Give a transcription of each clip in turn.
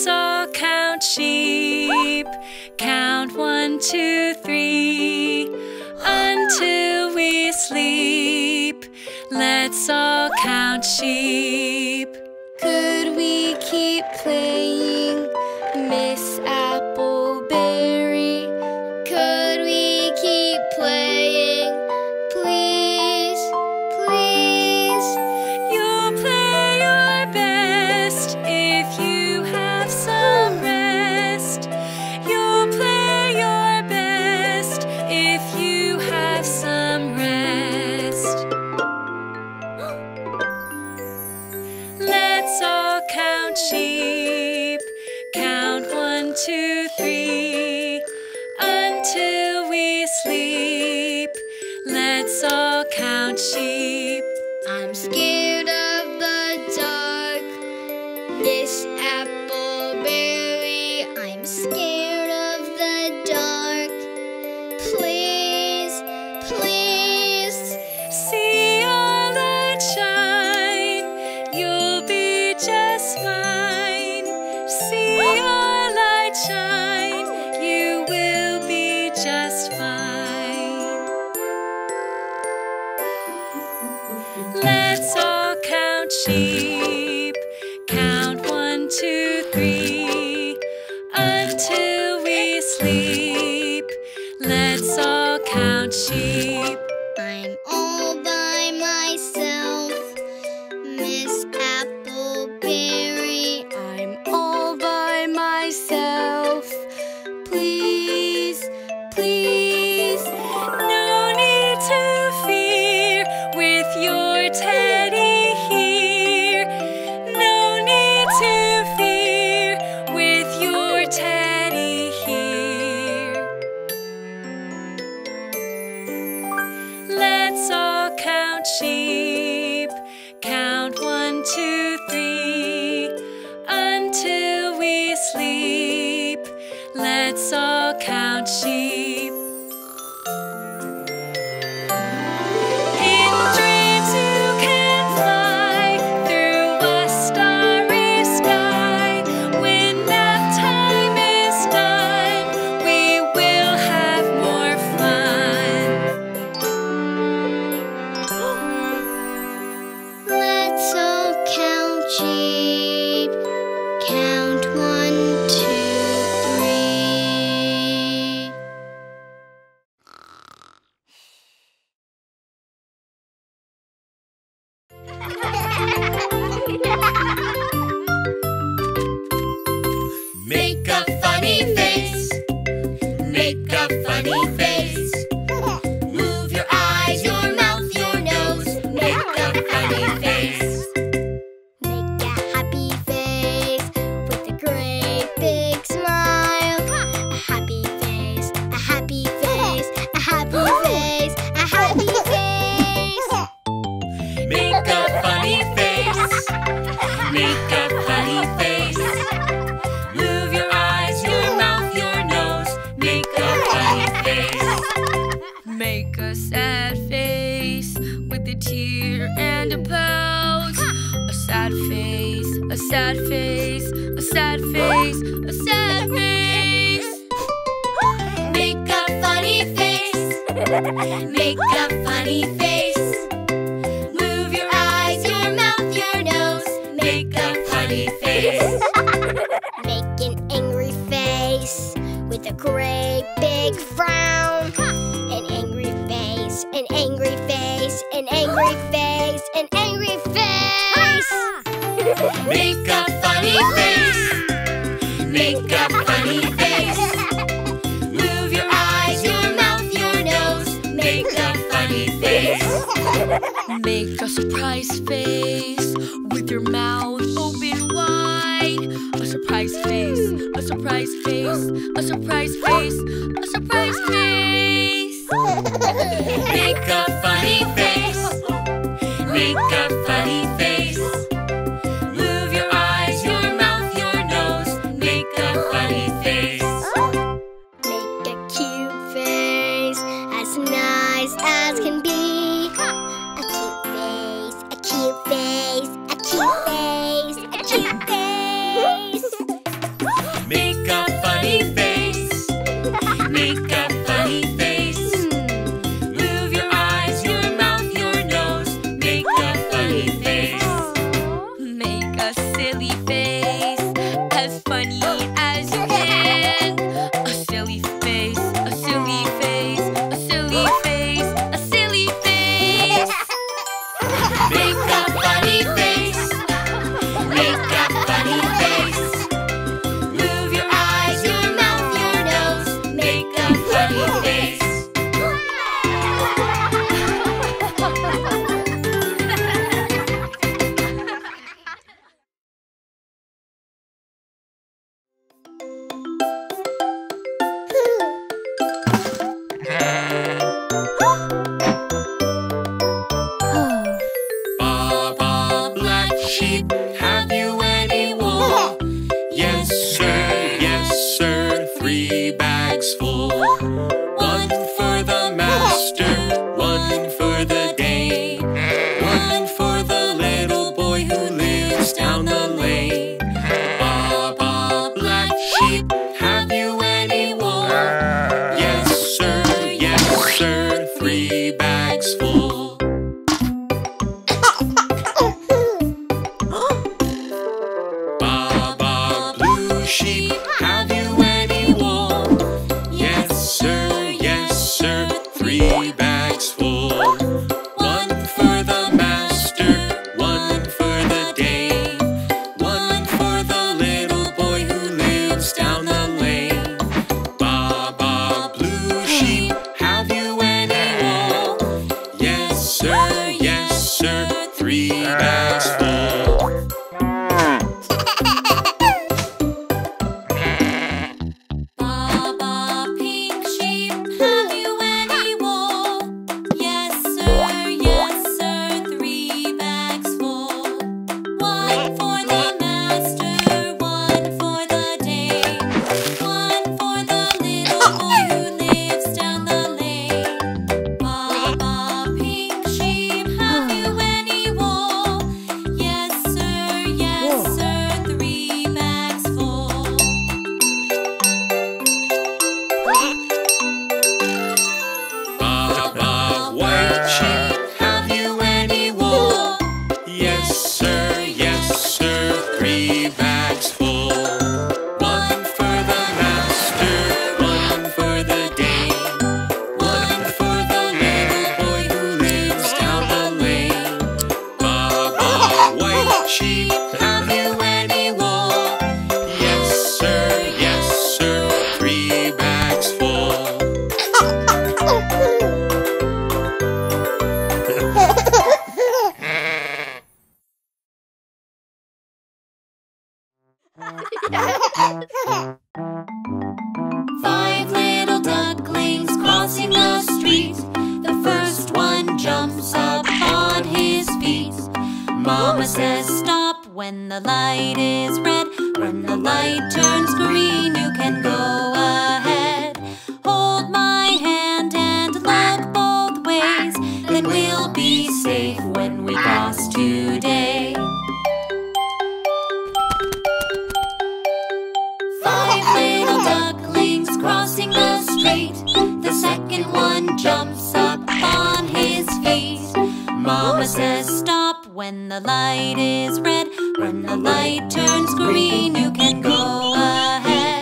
Let's all count sheep. Count 1, 2, 3 until we sleep. Let's all count sheep. Could we keep playing, Miss Appleberry? Could we keep playing? Please, please. You'll play your best if you have some rest. You'll play your best if you have some rest. Let's all count sheep. Count 1, 2, 3 until we sleep. Let's all count sheep. I'm scared of the dark, Miss Appleberry. I'm scared of the dark. Please, please. See all that shine. You'll be just fine. See all that shine. You will be just fine. Let's all count sheep. Count 1, 2, 3 until we sleep. Let's all count sheep. I'm all by myself, Miss Appleberry. I'm all by myself. Please, please. No need to fear with your teddy here. No need to fear with your teddy here. Let's all count sheep. Count 1, 2, 3 until we sleep. Let's all count sheep. In dreams you can fly through a starry sky. When nap time is done, we will have more fun. Let's all count sheep. Count 1, 2, 3. Make a funny face. Make a funny face. Move your eyes, your mouth, your nose. Make a funny face. Make a happy face with a great big smile. A happy face, a happy face, a happy face, a happy face. Make a funny face. Make a funny face. Move your eyes, your mouth, your nose. Make a funny face. Make a sad face with a tear and a pout. A sad face, a sad face, a sad face, a sad face. Make a funny face. Make a funny face. Move your eyes, your mouth, your nose. Make a funny face. Make an angry face with a great big frown. An angry face, an angry face, an angry face, an angry face. Make a funny face. Make a funny face. Move your eyes, your mouth, your nose. Make a funny face. Make a surprise face with your mouth open wide. A surprise face, a surprise face, a surprise face, a surprise face. Make a funny face. Make a funny face. Move your eyes, your mouth, your nose. Make a funny face. Make a cute face, as nice as can be. A cute face, a cute face, a cute face, a cute face. a silly face, as funny as you can. A silly face, a silly face, a silly face, a silly face. Make a funny face, make a funny face. Move your eyes, your mouth, your nose, make a funny face. When the light is red, when the light turns green, you can go ahead.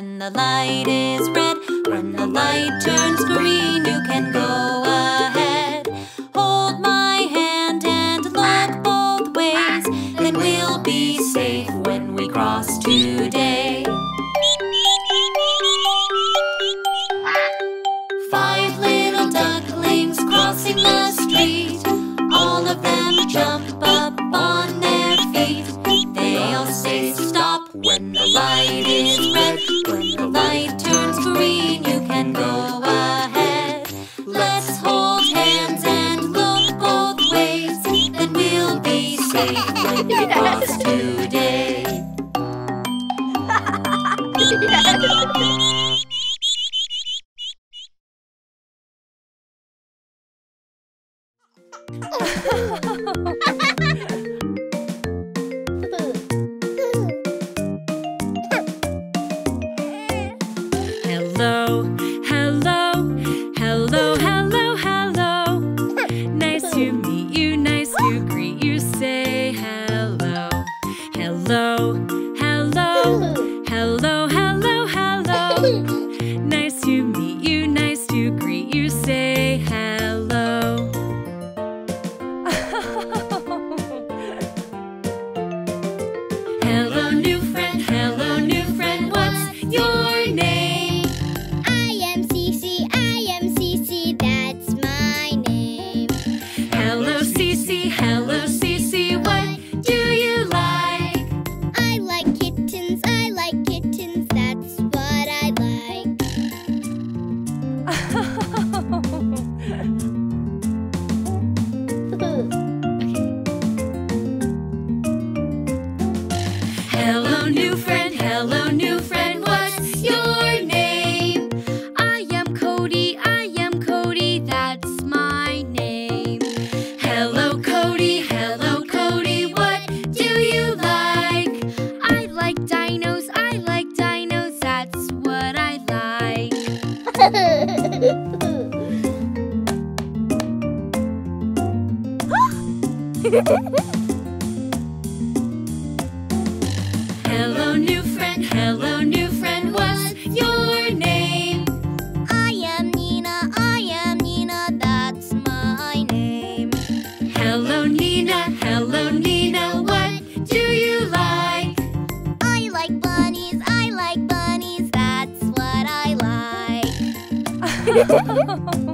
When the light is red, when the light turns green, you can go ahead. Hold my hand and look both ways, then we'll be safe when we cross today. 5 little ducklings crossing the street. All of them jump up on their feet. They all say stop when the light is red. When the light turns green, you can go ahead. Let's hold hands and look both ways, then we'll be safe when we cross today. Hello, hello, hello, hello, hello. Nice to meet you, nice to greet you, say hello. Hello, hello, hello, hello, hello. Nice to meet you, nice to greet you, say hello. Hello, new friend, what's your name? I am Cece, I am Cece, that's my name. Hello, Cece, what do you like? I like kittens, that's what I like. Hello, new friend, what's your name? I am Cody, that's my name. Hello, Cody, what do you like? I like dinos, that's what I like. Hello, new friend, what's your name? I am Nina, that's my name. Hello, Nina, what do you like? I like bunnies, that's what I like. Hello.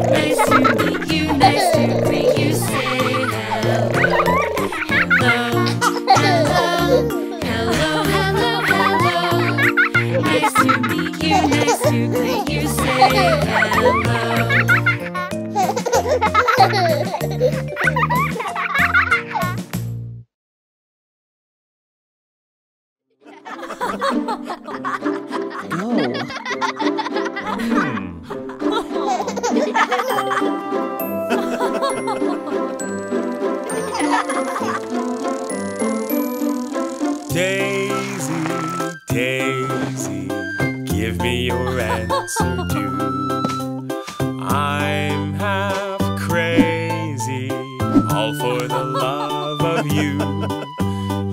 Nice to meet you, nice to meet you, say hello. Hello. Nice to meet you, nice to meet you, say hello. Daisy, Daisy, give me your answer too. I'm half crazy, all for the love of you.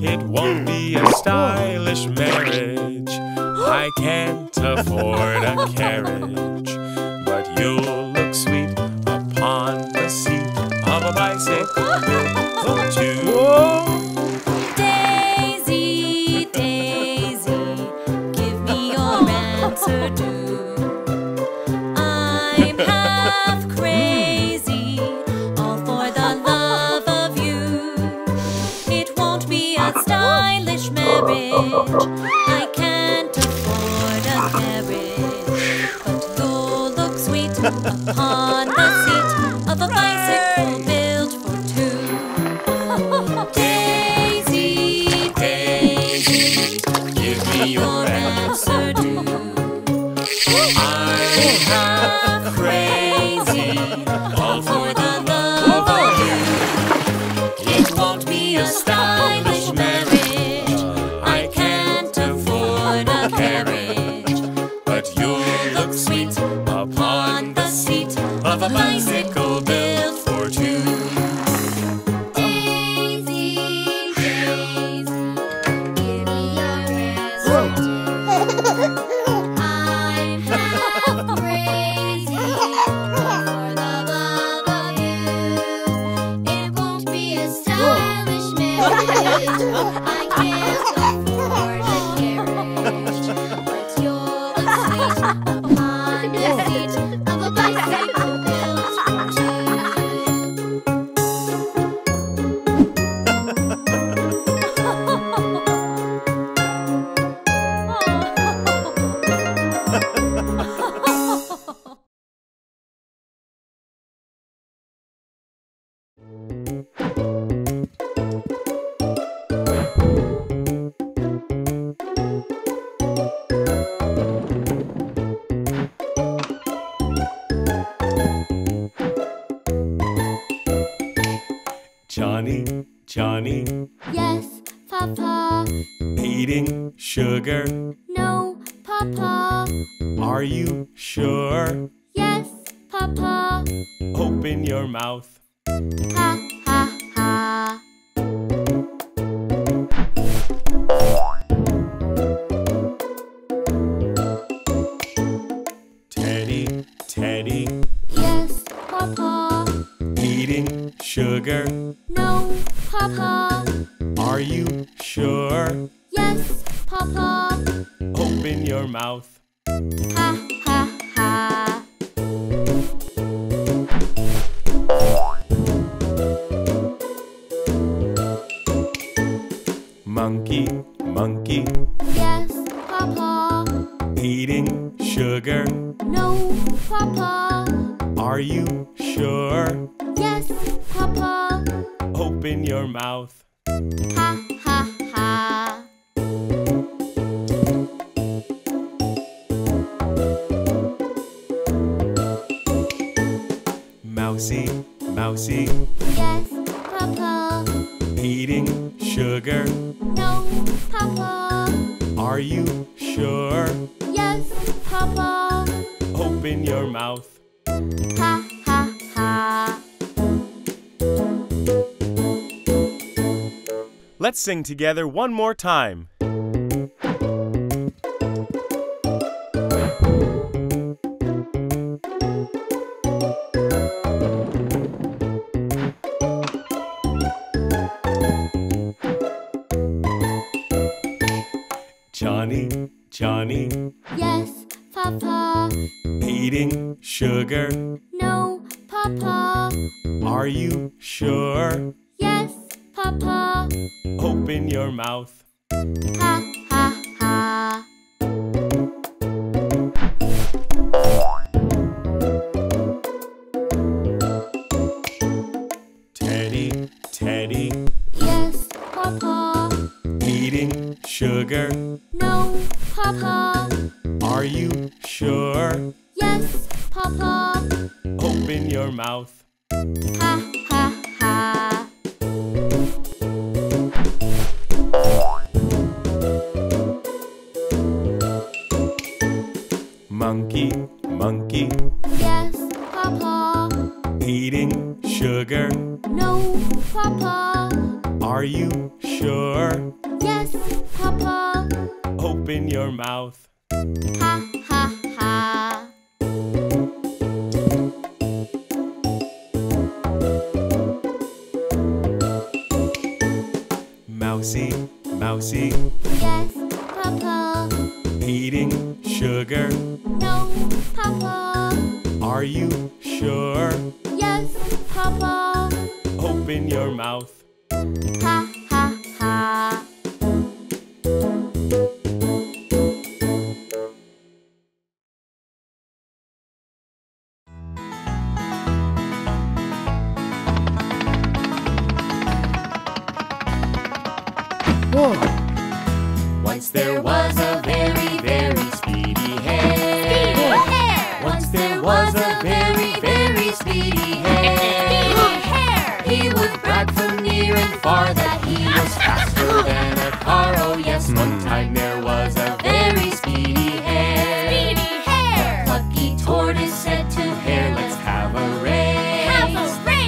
It won't be a stylish marriage, I can't afford a carriage, but you'll look sweet upon the seat of a bicycle too. I'm half crazy, all for the love of you. It won't be a stylish marriage, I can't afford a marriage. Johny, Johny, yes, Papa. Eating sugar? No, Papa. Are you sure? Yes, Papa. Open your mouth. Ha, ha, ha. Teddy, Teddy, yes, Papa. Eating sugar? No, Papa. Are you sure? Yes, Papa. Open your mouth. Ha, ha, ha. Monkey, monkey, yes, Papa. Eating sugar? No, Papa. Are you sure? Yes, Papa. Open your mouth. Ha, ha, ha. Mousy, mousy, yes, Papa. Eating sugar? No, Papa. Are you sure? Yes, Papa. Open your mouth. Ha, ha, ha. Let's sing together one more time. Johny, Johny, yes, Papa. Eating sugar? No, Papa. Are you sure? Yes, Papa. Open your mouth. Ha, ha, ha. Teddy, Teddy, yes, Papa. Eating sugar? No, Papa. Are you sure? Yes, Papa. Open your mouth. Ha, ha, ha. Monkey, monkey, yes, Papa. Eating sugar? No, Papa. Are you sure? Yes, Papa. Open your mouth. Ha, ha, ha. Mousy, mousy, yes, Papa. Eating sugar? No, Papa. Are you sure? Yes, Papa. Open your mouth. Ha, ha, ha. Once there was a very, very speedy hare. Once there was a very, very speedy hare. He would brag from near and far that he was faster than a car. Oh yes, one time there was a very speedy hare. The plucky tortoise said to hare, let's have a race.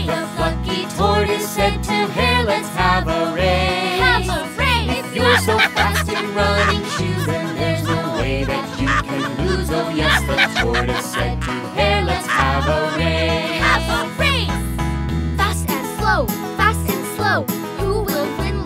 The plucky tortoise said to hare, let's have a race. You're so fast in running shoes, and there's no way that you can lose. Oh yes, the tortoise said to hare, let's have a race. Have a race! Fast and slow, who will win?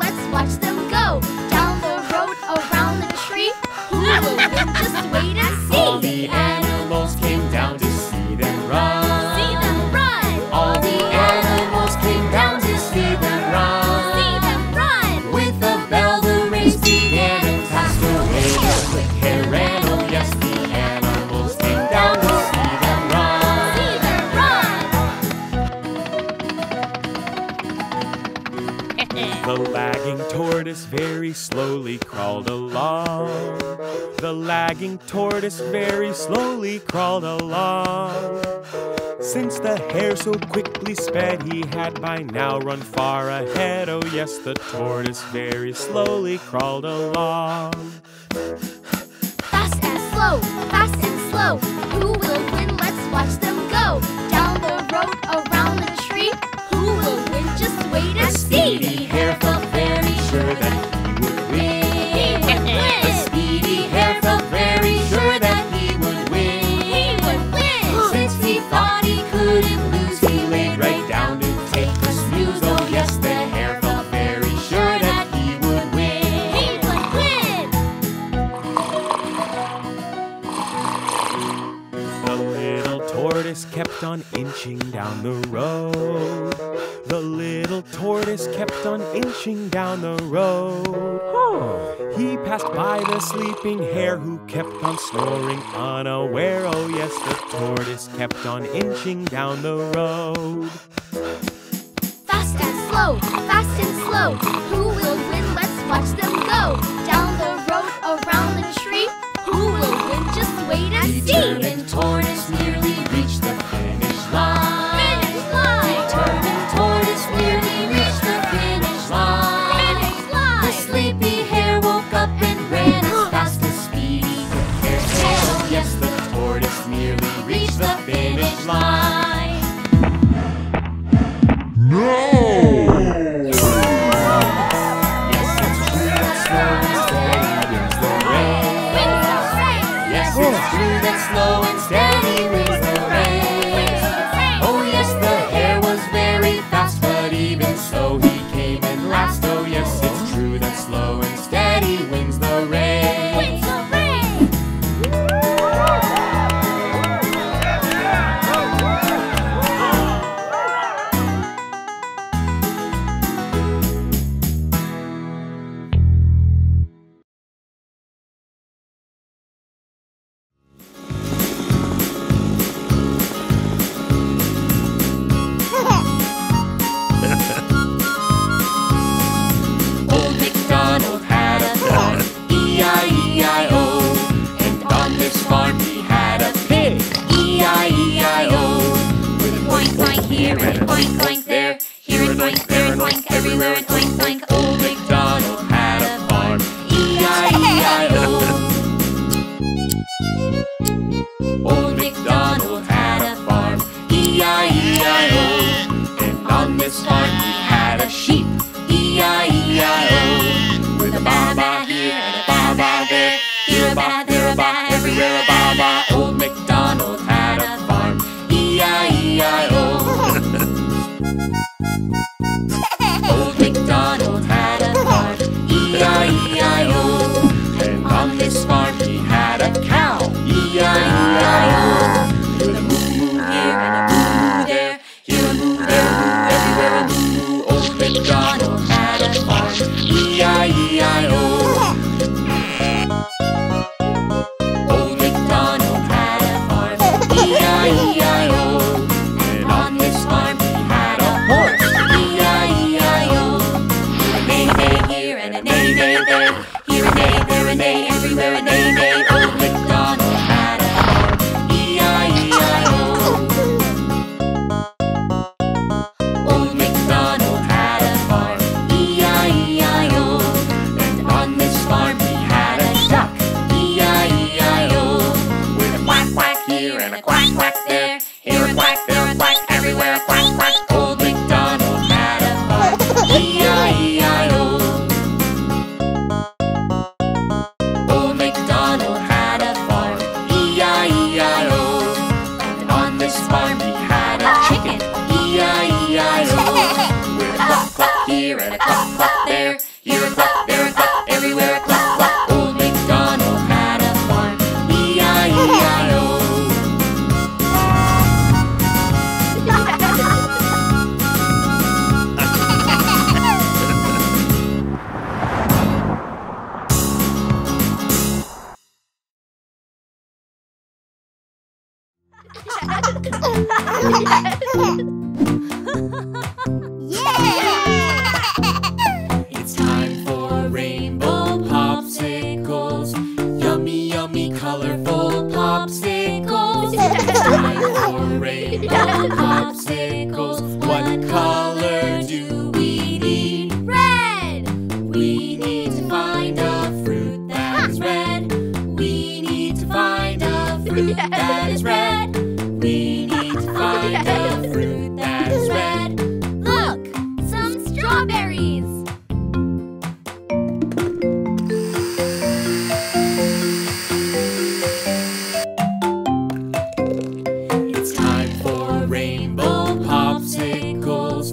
tortoise very slowly crawled along. The lagging tortoise very slowly crawled along. Since the hare so quickly sped, he had by now run far ahead. Oh yes, the tortoise very slowly crawled along. Fast and slow, fast and slow. Who will win? Let's watch them go. Down the road, around the tree. Who will win? Just wait and see. The speedy hare felt very sure that he would win. The speedy hare felt very sure that he would win. He would win. Since he thought he couldn't lose, he laid right down to take the snooze. Oh yes, the hare felt very sure that he would win. He would win. The little tortoise kept on inching down the road. The little tortoise kept on inching down the road. Oh. He passed by the sleeping hare who kept on snoring unaware. Oh yes, the tortoise kept on inching down the road. Fast and slow, fast and slow. Who will win? Let's watch them go. Down the road, around the tree. Who will win? Just wait and see. The determined tortoise nearly reached the finish line. It's time for We need to find a fruit that is red. We need to find a fruit that is red. We need to find a fruit that is red. Look, some strawberries. It's time for rainbow popsicles.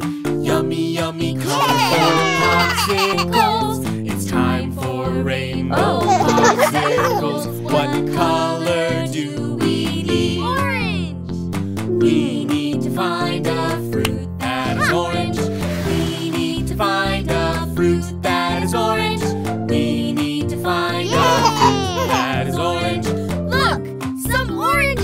Yummy, yummy, colorful popsicles. It's time for rainbow popsicles. What color do we need? Orange. We need to find a fruit that is orange. We need to find a fruit that is orange. We need to find a fruit that is orange. Look, some oranges.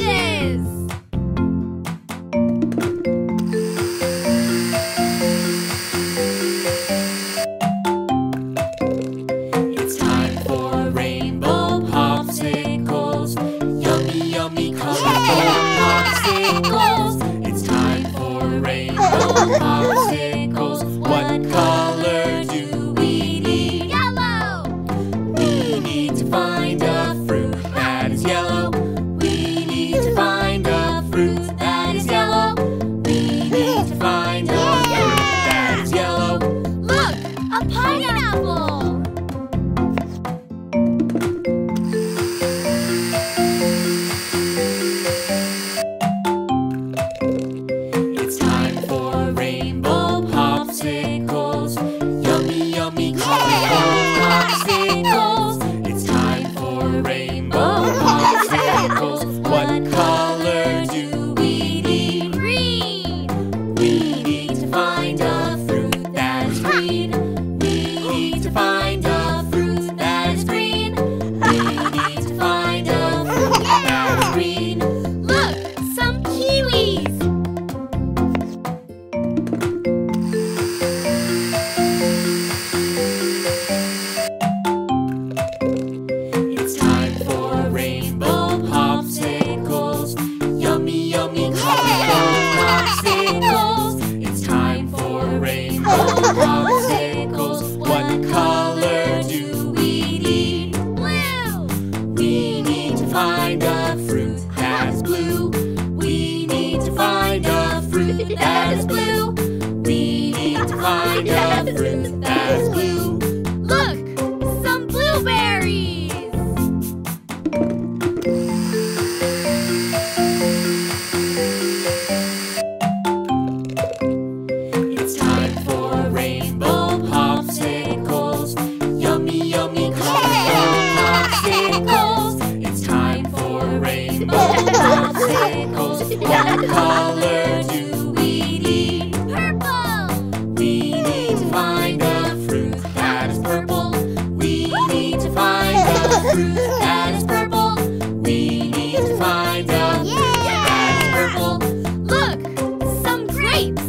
Popsicles, what color do we need? Yellow! We need to find a fruit that is yellow. We need to find a fruit that is yellow. We need to find a fruit that is yellow. Look, a pineapple! What color do we need? Purple! We need to find a fruit that is purple. We need to find a fruit that is purple. We need to find a fruit that is purple. Look, some grapes!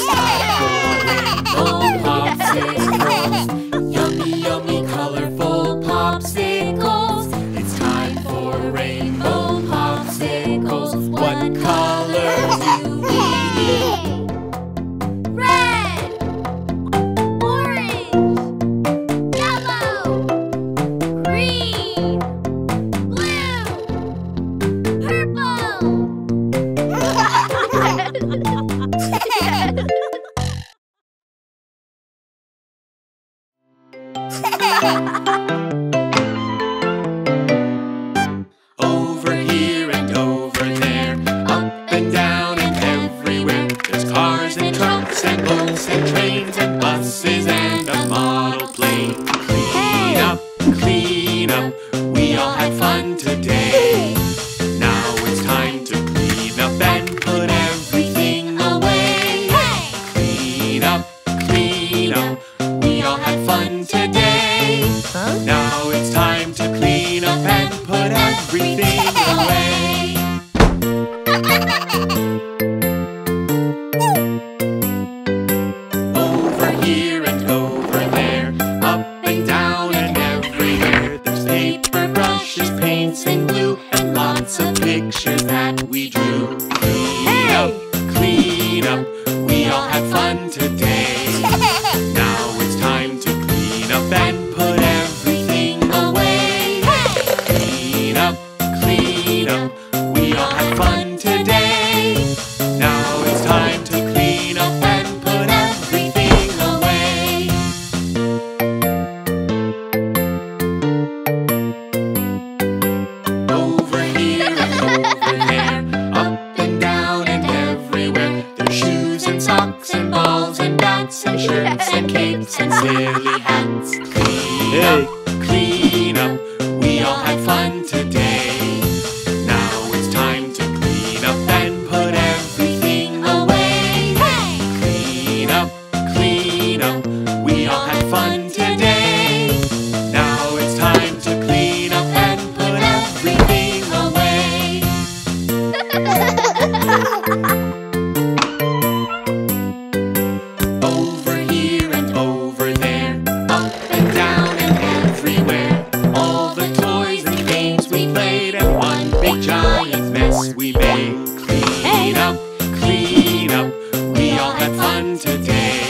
It's time for rainbow popsicles. Yummy, yummy, colorful popsicles. It's time for rainbow popsicles. What color do we need? Red, orange, yellow, green, blue, purple. Over here and over there, up today. Now it's time to clean up and put everything away. Over here and over there, up and down and everywhere. There's shoes and socks and balls and bats and shirts and capes and silly hats. Clean up, clean up. We all had fun today. Now it's time to clean up and put everything away. Hey! Clean up, clean up. We all had fun today. Now it's time to clean up and put everything away. Over here and over there, up and down and everywhere. All the toys and games we played, and one big giant mess we made. Clean up, clean up. We all had fun today.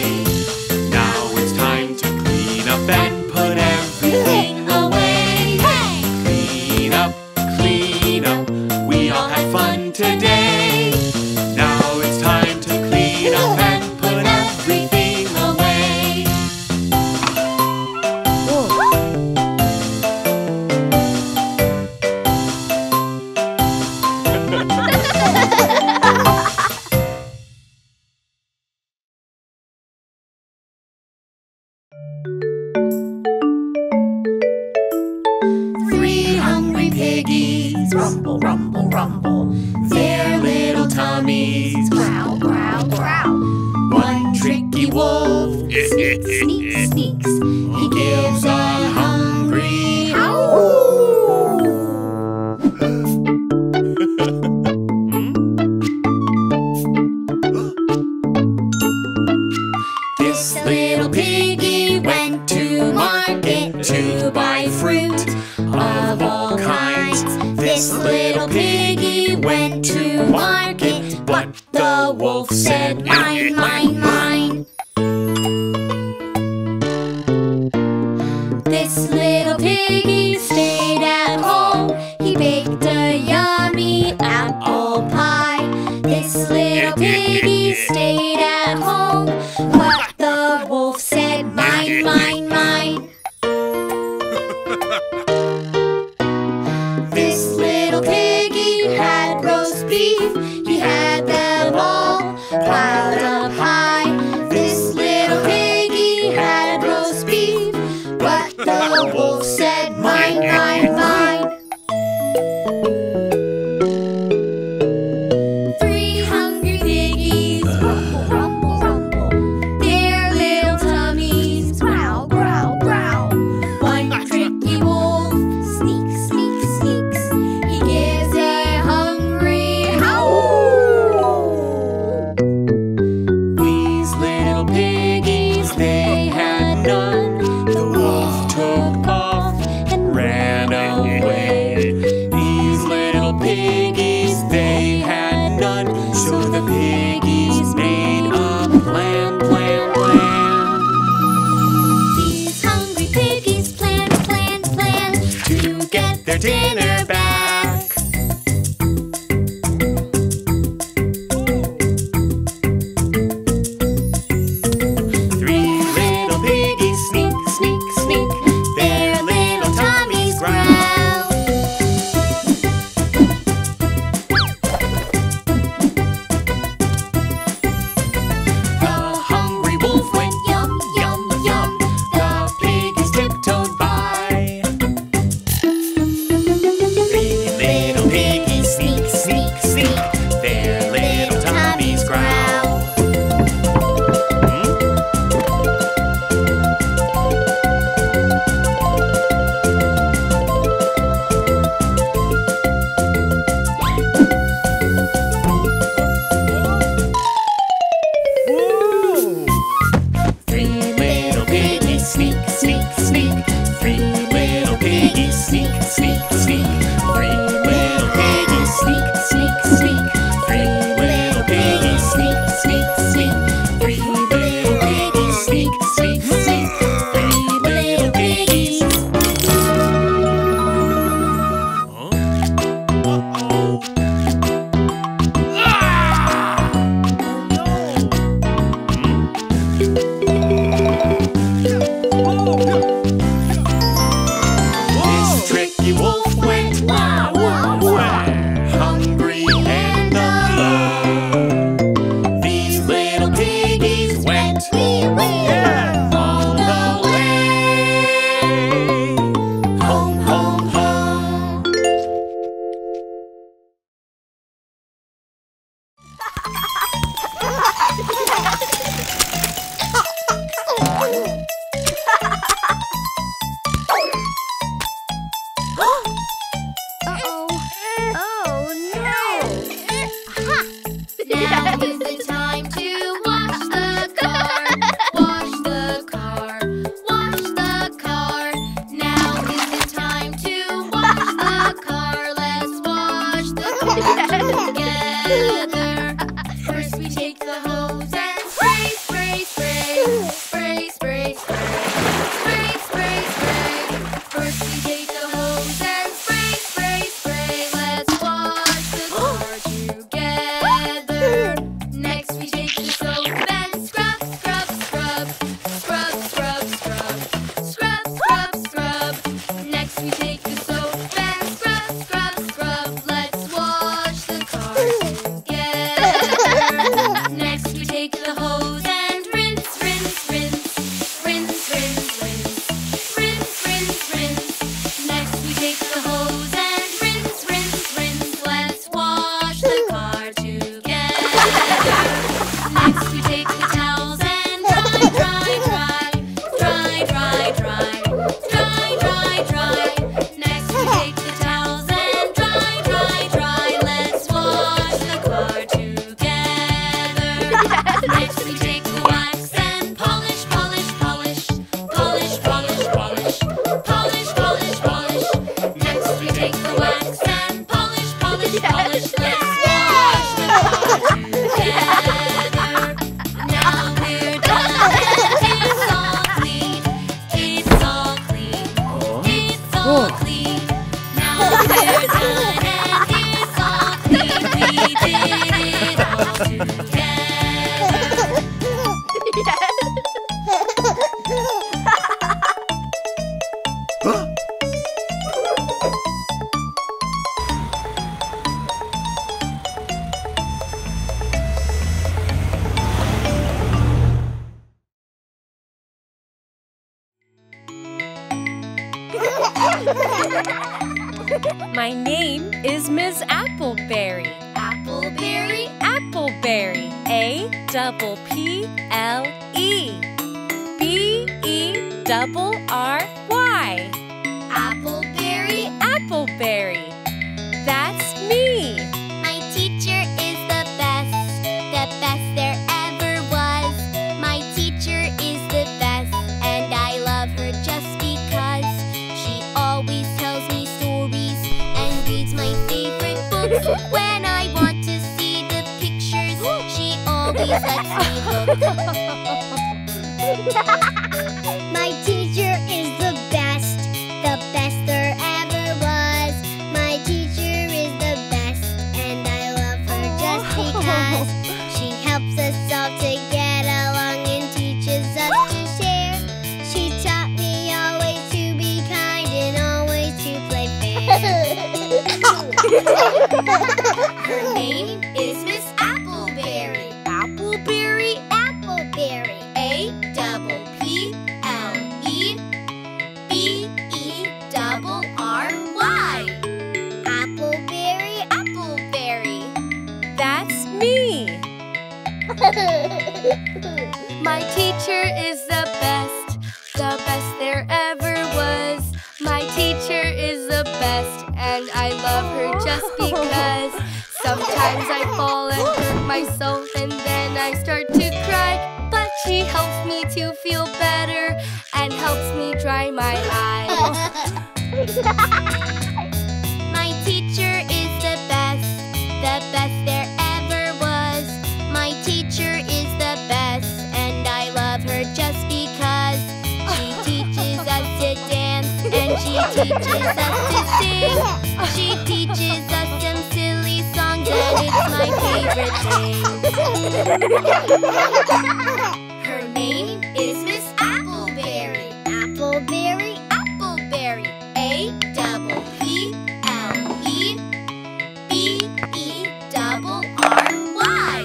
Now it's time to clean up and put everything away. Clean up, clean up. We all had fun today. Now it's time to clean up and put everything away. Three hungry piggies, rumble, rumble, rumble. Their little tummies, growl, growl, growl. One tricky wolf, sneaks, sneaks, sneaks. He gives a hungry howl. This little piggy went to market to buy fruit of all kinds. This little piggy went to market, but the wolf said, mine, mine, mine. This little piggy stayed at home. He baked a yummy apple pie. This little piggy stayed at home, but the wolf said, mine, mine, mine. This little piggy had roast beef. He had them all piled up high. This little piggy had roast beef, but the wolf said, mine, mine, mine. Three hungry piggies, rumble, rumble, rumble. Their little tummies, growl, growl, growl. One tricky wolf, sneaks, sneaks, sneaks. He gives a hungry howl. My name is Miss Appleberry. Appleberry? Appleberry. A-double-P-L-E B-E-double-R-Y. Appleberry? Appleberry. That's me. My teacher is the best there ever was. My teacher is the best, and I love her just because she always tells me stories and reads my favorite books. When I want to see the pictures, she always lets me look. My teacher is the best there ever was. My teacher is the best, and I love her just because she helps us all to get along and teaches us to share. She taught me always to be kind and always to play fair. Her name is Miss Appleberry. Appleberry? Appleberry. A-double-P-L-E B-E-double-R-Y. Appleberry? Appleberry. That's me. My teacher is the best there ever was. My teacher is the best, and I love her just because. Sometimes I fall and hurt myself, and then I start to cry. But she helps me to feel better and helps me dry my eyes. My teacher is the best there ever was. My teacher is the best, and I love her just because. She teaches us to dance, and she teaches us to sing. She teaches us some silly songs, and it's my favorite thing. Her name is Miss Appleberry. Appleberry? Appleberry. A-double-P-L-E B-E-double-R-Y.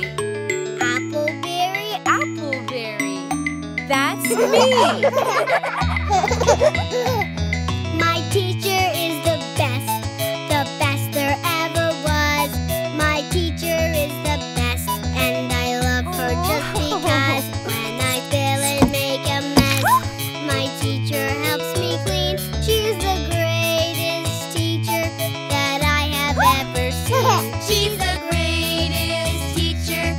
Appleberry? Appleberry. That's me. My teacher is the best there ever was. My teacher is the best, and I love her just because. When I fail and make a mess, my teacher helps me clean. She's the greatest teacher that I have ever seen. She's the greatest teacher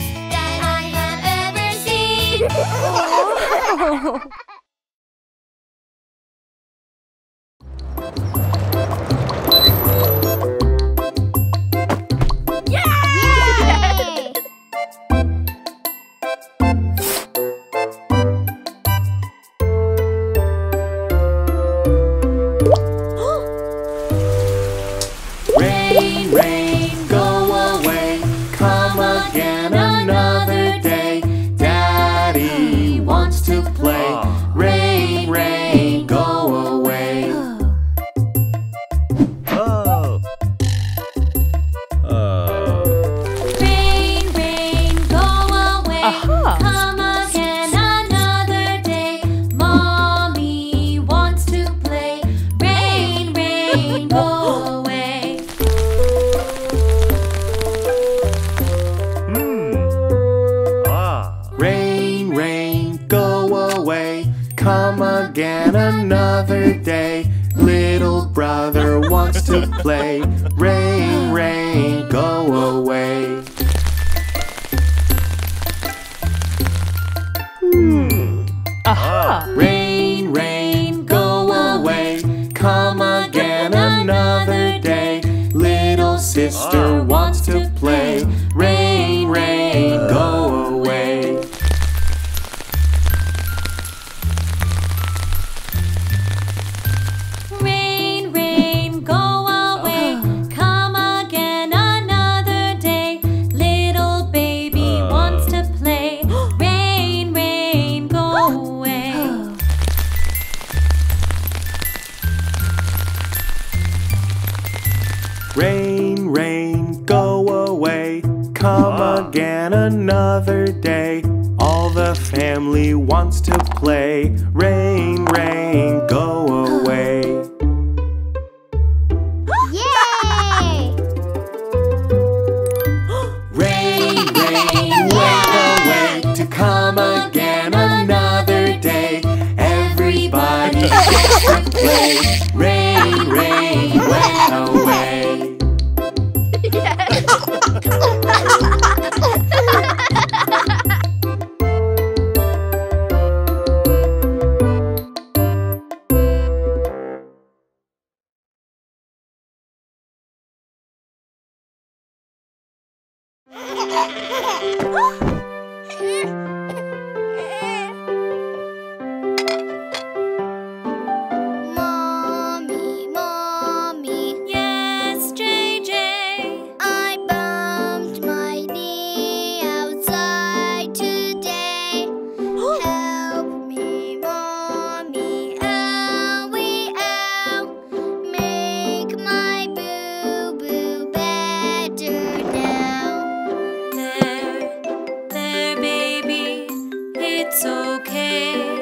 on another day. Little brother wants to play. Rain, rain, go away. Aha! Rain, rain, go away. Come again another day. Little sister wants to play. Rain, rain, go away. Rain, rain, go away. Come again another day. Little baby wants to play. Rain, rain, go away. Rain, rain, go away. Come again another day. All the family wants to play. Rain, rain, go away. Yay! Rain, rain, wait away to come again another day. Everybody gets to play. Rain, rain, wait away. Mommy, Mommy, yes, JJ, I bumped my knee outside today. Help me, Mommy, owie, ow. Make my boo-boo better now. There, baby, it's okay.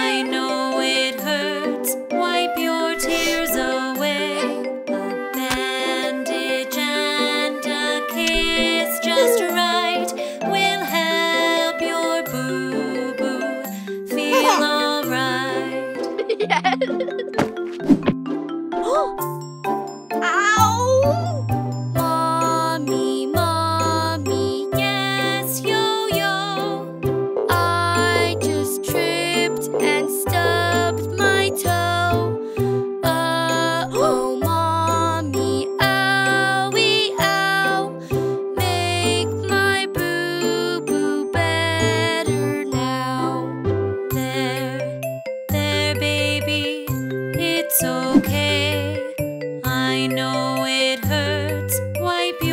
I know it hurts. Wipe your tears away. A bandage and a kiss just right will help your boo-boo feel alright. Ow! Mommy, Mommy, yes, yo-yo, I just tripped and stubbed my toe. Oh, Mommy, owie, ow. Make my boo-boo better now. There, baby, it's okay. I know it hurts. Wipe your tears away. A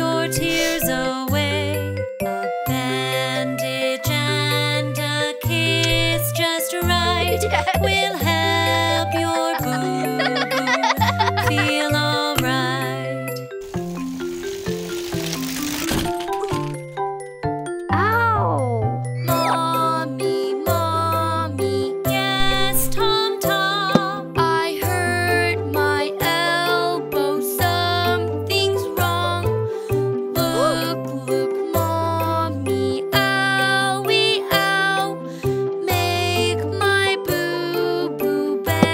bandage and a kiss just right will help your boo-boo feel alright. Mommy, Mommy, yes, Tom Tom, I hurt my elbow, something's wrong. Look, look, Mommy, owie, ow. Make my boo-boo better now.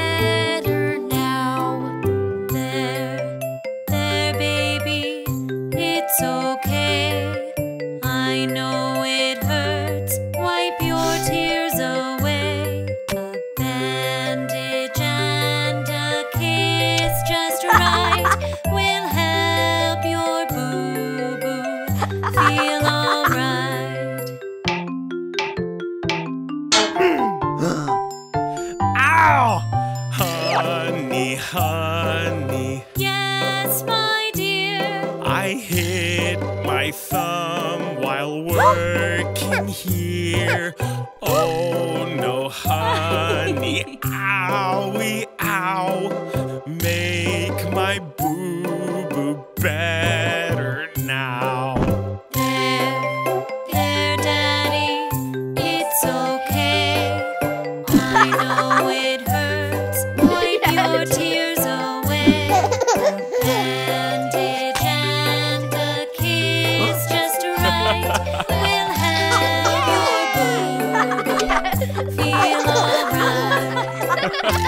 There, baby, it's okay. I know it hurts. Wipe your tears away. A bandage and a kiss just right will help your boo-boo feel alright. Ow! Honey, honey, Yes, my dear, I hit my thumb while working here. Oh no, honey, owie, ow. Make my boo-boo better now. There, Daddy, it's okay. I know it hurts. Wipe your tears away. A bandage and a kiss just right will help your boo-boo feel alright.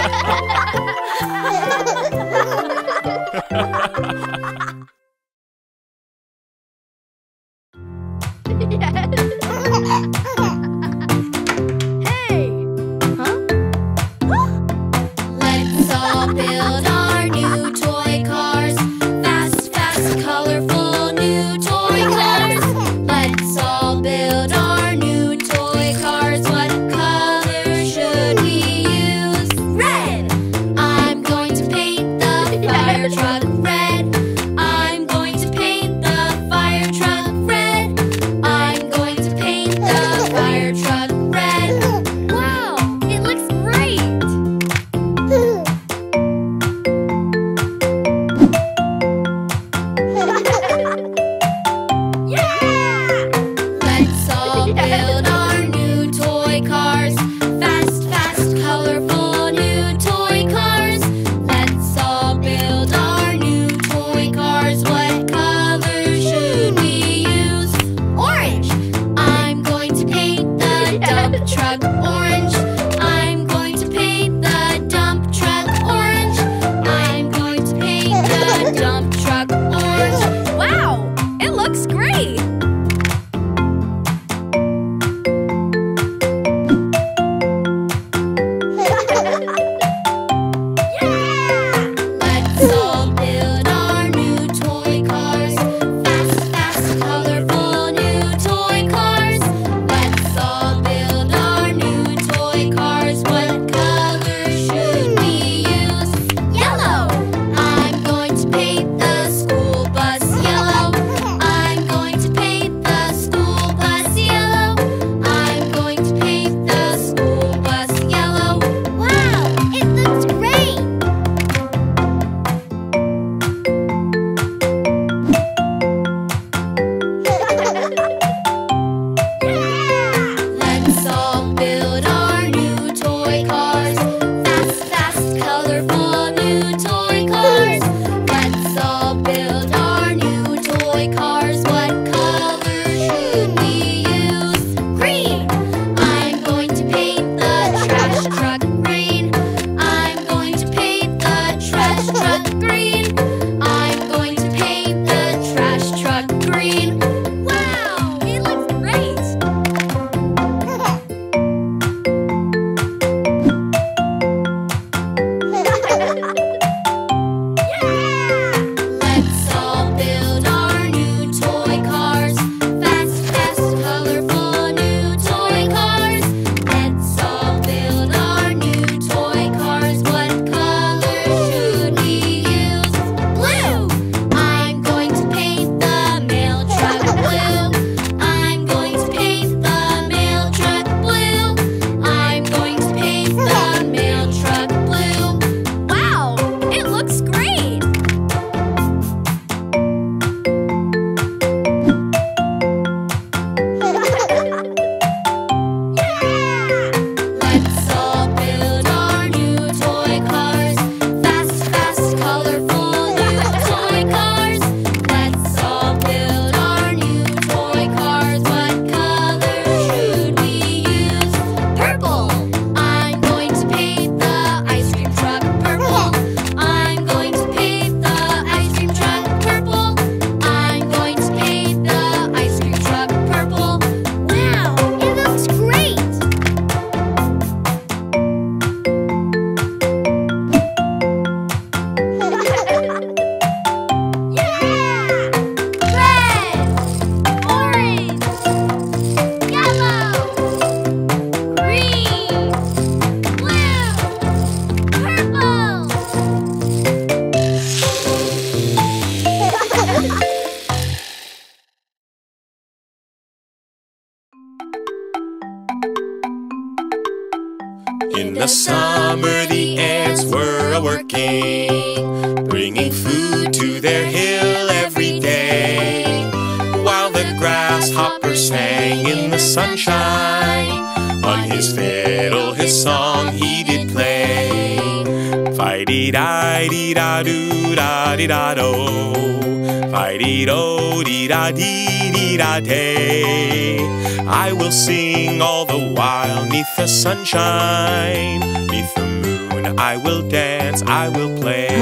Sunshine, 'neath the moon I will dance, I will play.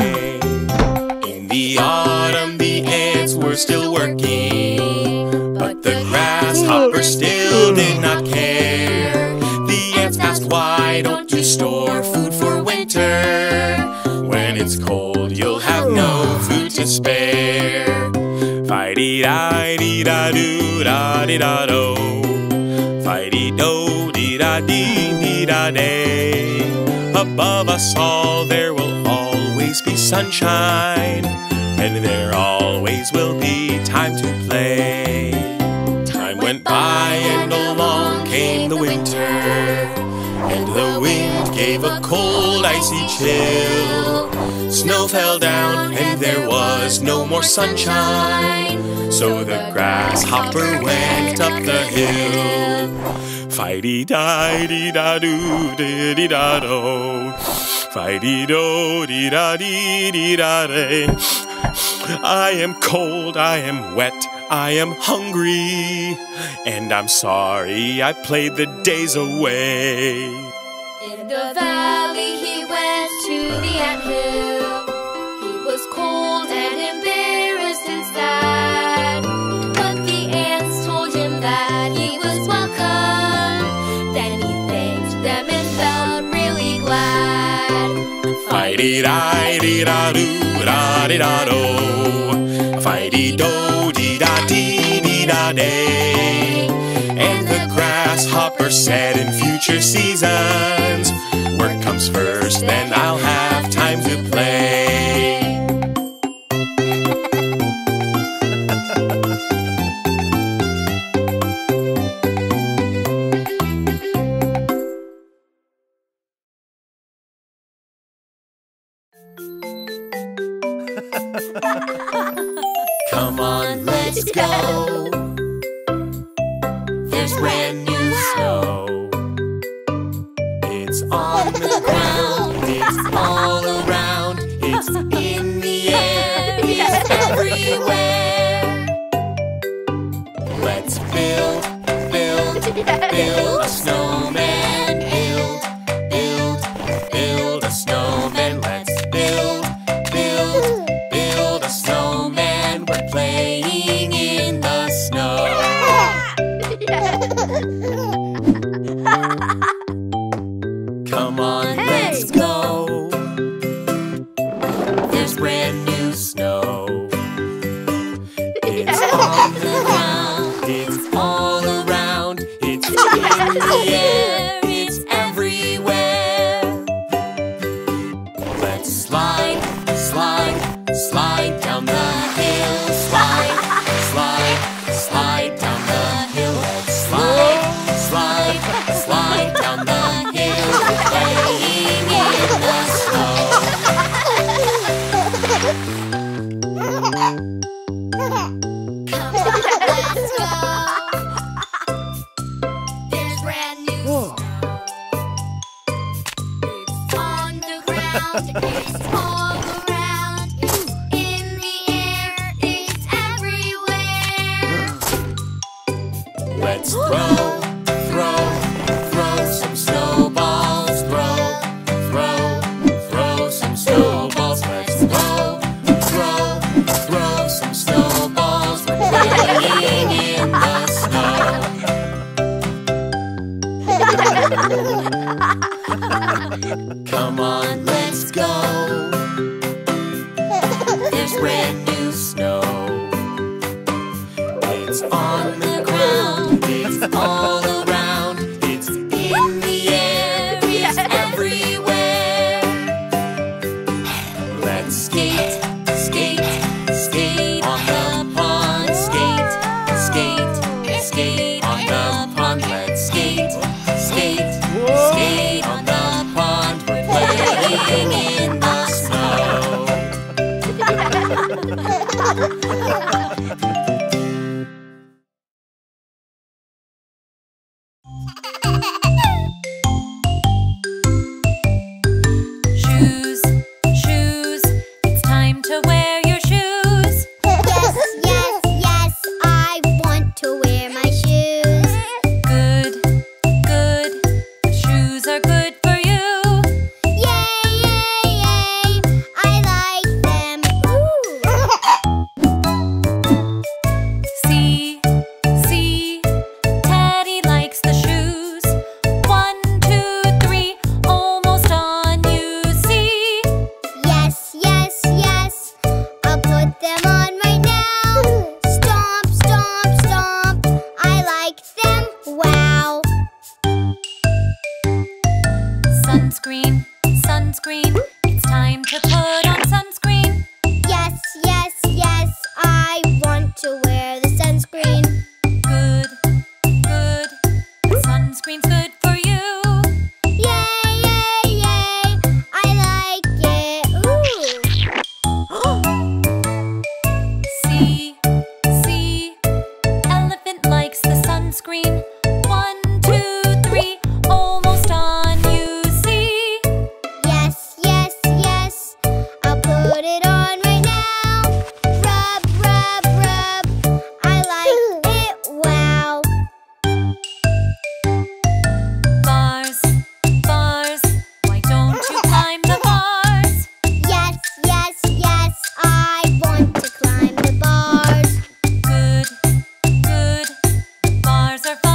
In the autumn the ants were still working, but the grasshopper neighbor still did not care. The ants asked, why don't you store food for winter? When it's cold, you'll have no food to spare. Fi-dee-da-dee-da-doo-da-dee-da-do, fi-dee-do-dee-da-dee-dee-da-day. Above us all there will always be sunshine, and there always will be time to play. Time went by and along came the winter, and the wind gave a cold icy chill. Snow fell down and there was no more sunshine, so the grasshopper went up the hill. Fi-dee-di-dee-da-doo-dee-dee-da-do, fi-dee-do-dee-da-dee-dee-da-day. I am cold, I am wet, I am hungry, and I'm sorry I played the days away. In the valley he went to the ant hill. He was cold and embarrassed and sad, but the ants told him that he was welcome. Then he thanked them and felt really glad. Fi-dee-di-dee-da-doo-da-dee-da-do, fi-dee-do-dee-da-dee-dee-da-day. And the grasshopper said, in future seasons, work comes first, then I'll have time to play. Come on, let's go. There's brand new snow. It's on the ground, it's all around, it's in the air, it's everywhere. Let's build a snowman. Build a snowman. Let's build a snowman. We're playing in the snow. Come on, let's go. There's brand new snow. It's on the ground, it's all around, it's in the air, it's everywhere. Let's slide down the hill. Slide down the hill. Let's slide down the hill. We're playing in the snow. Come on, let's go. There's brand new snow. It's on the ground. It's all around. It's in the air. It's everywhere. Let's throw some snowballs. Throw some snowballs. Let's throw some snowballs. We're playing in the snow. Come on, let's go. There's brand new snow. It's on the ground, it's all around, it's in the air, it's everywhere. Let's skate on the pond. Skate on the pond. Let's skate on the pond. We're playing in the snow. Shoes, shoes, it's time to wear your shoes. Yes, I want to wear my shoes. Good, shoes are good for you. Yay, I like them. sunscreen, sunscreen. It's time to put on sunscreen. Yes, yes, yes, I want to wear the sunscreen. Good, good, sunscreen's good for you. Yay, yay, yay, I like it, ooh. See, see, elephant likes the sunscreen. 1, 2, 3, almost on, you see. Yes, yes, yes, I'll put it on right now. Rub, rub, rub, I like it, wow. Bars, bars, why don't you climb the bars? Yes, yes, yes, I want to climb the bars. Good, good, bars are fun.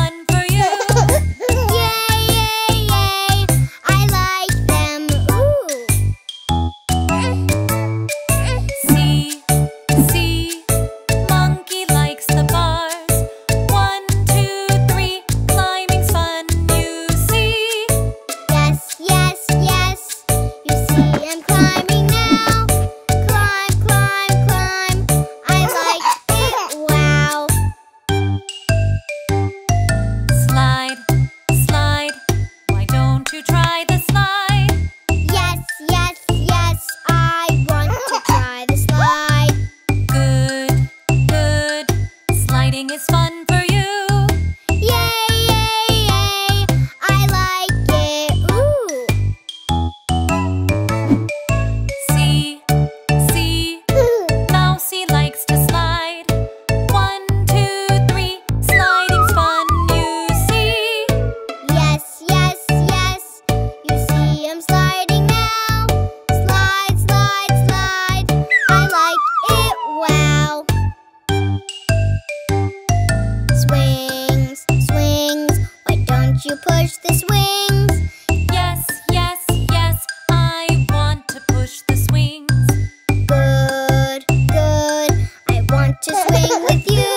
It's fun for you. Yay, yay, yay, I like it, ooh. See, see, Mousy likes to slide. 1, 2, 3, sliding's fun, you see. Yes, yes, yes, you see I'm sliding now. Slide, slide, slide, I like it, wow. Swings, swings, why don't you push the swings? Yes, yes, yes, I want to push the swings. Good, good, I want to swing with you.